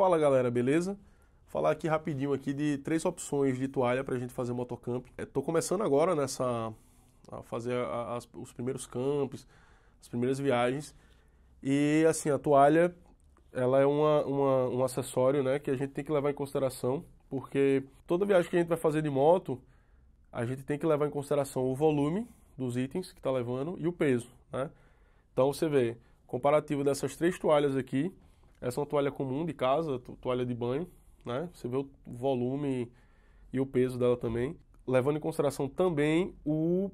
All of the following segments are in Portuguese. Fala galera, beleza? Vou falar aqui rapidinho aqui de três opções de toalha para a gente fazer motocamping. Estou começando agora a fazer os primeiros camps, as primeiras viagens. E assim, a toalha ela é um acessório, né, que a gente tem que levar em consideração, porque toda viagem que a gente vai fazer de moto, a gente tem que levar em consideração o volume dos itens que está levando e o peso, né? Então você vê, comparativo dessas três toalhas aqui, essa é uma toalha comum de casa, toalha de banho, né? Você vê o volume e o peso dela também, levando em consideração também o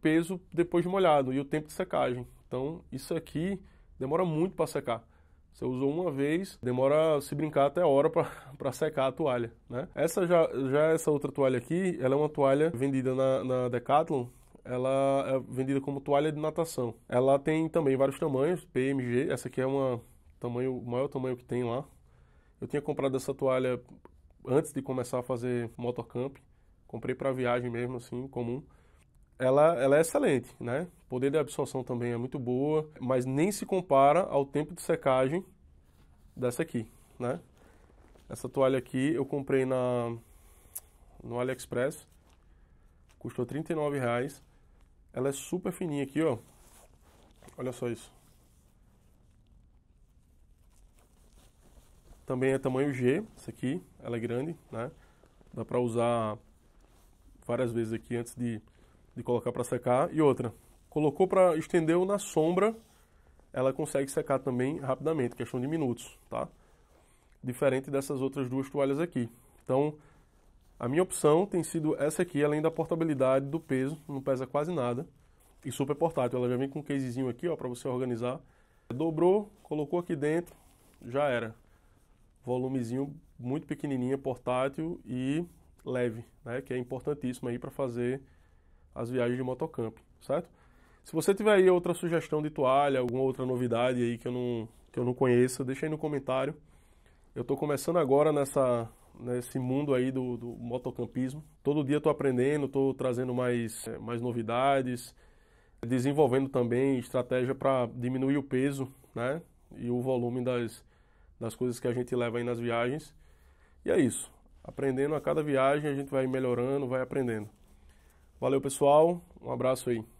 peso depois de molhado e o tempo de secagem. Então isso aqui demora muito para secar. Você usou uma vez, demora, se brincar, até a hora para secar a toalha, né? Essa outra toalha aqui, ela é uma toalha vendida na Decathlon, ela é vendida como toalha de natação. Ela tem também vários tamanhos, PMG, essa aqui é o maior tamanho que tem lá. Eu tinha comprado essa toalha antes de começar a fazer motocamp, comprei para viagem mesmo, assim, comum. Ela é excelente, né? O poder de absorção também é muito boa, mas nem se compara ao tempo de secagem dessa aqui, né? Essa toalha aqui eu comprei no AliExpress, custou R$39,00. Ela é super fininha aqui, ó. Olha só isso. Também é tamanho G, essa aqui, ela é grande, né? Dá para usar várias vezes aqui antes de colocar para secar. E outra, colocou para estendeu na sombra, ela consegue secar também rapidamente, questão de minutos, tá? Diferente dessas outras duas toalhas aqui. Então, a minha opção tem sido essa aqui, além da portabilidade do peso, não pesa quase nada e super portátil. Ela já vem com um casezinho aqui, ó, para você organizar. Dobrou, colocou aqui dentro, já era. Volumezinho muito pequenininha, portátil e leve, né? Que é importantíssimo aí para fazer as viagens de motocamp, certo? Se você tiver aí outra sugestão de toalha, alguma outra novidade aí que eu não conheça, deixa aí no comentário. Eu estou começando agora nesse mundo aí do motocampismo. Todo dia estou aprendendo, estou trazendo mais novidades, desenvolvendo também estratégia para diminuir o peso, né? E o volume das coisas que a gente leva aí nas viagens. E é isso. Aprendendo a cada viagem, a gente vai melhorando, vai aprendendo. Valeu, pessoal. Um abraço aí.